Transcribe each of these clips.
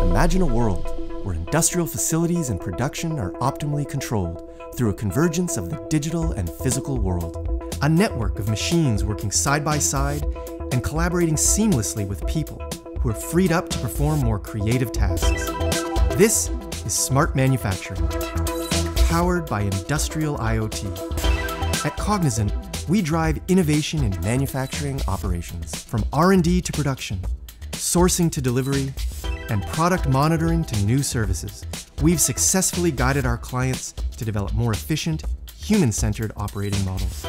Imagine a world where industrial facilities and production are optimally controlled through a convergence of the digital and physical world. A network of machines working side by side and collaborating seamlessly with people who are freed up to perform more creative tasks. This is smart manufacturing, powered by Industrial IoT. At Cognizant, we drive innovation in manufacturing operations, from R&D to production, sourcing to delivery, and product monitoring to new services. We've successfully guided our clients to develop more efficient, human-centered operating models.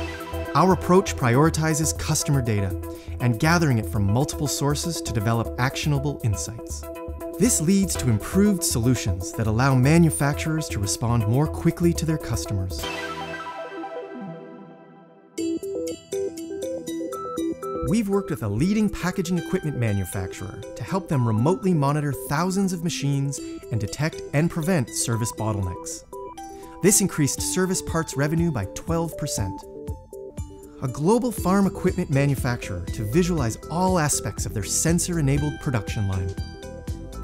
Our approach prioritizes customer data and gathering it from multiple sources to develop actionable insights. This leads to improved solutions that allow manufacturers to respond more quickly to their customers. We've worked with a leading packaging equipment manufacturer to help them remotely monitor thousands of machines and detect and prevent service bottlenecks. This increased service parts revenue by 12%. A global farm equipment manufacturer to visualize all aspects of their sensor-enabled production line.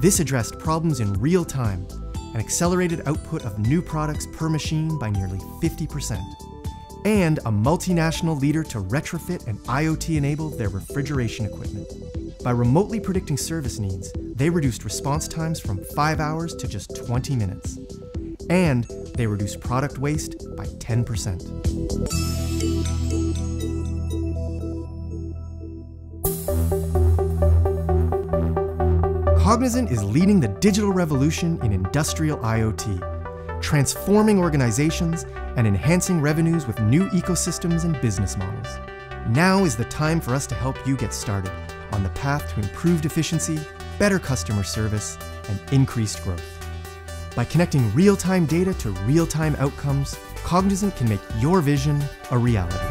This addressed problems in real time and accelerated output of new products per machine by nearly 50%. And a multinational leader to retrofit and IoT-enable their refrigeration equipment. By remotely predicting service needs, they reduced response times from 5 hours to just 20 minutes. And they reduced product waste by 10%. Cognizant is leading the digital revolution in industrial IoT, transforming organizations and enhancing revenues with new ecosystems and business models. Now is the time for us to help you get started on the path to improved efficiency, better customer service, and increased growth. By connecting real-time data to real-time outcomes, Cognizant can make your vision a reality.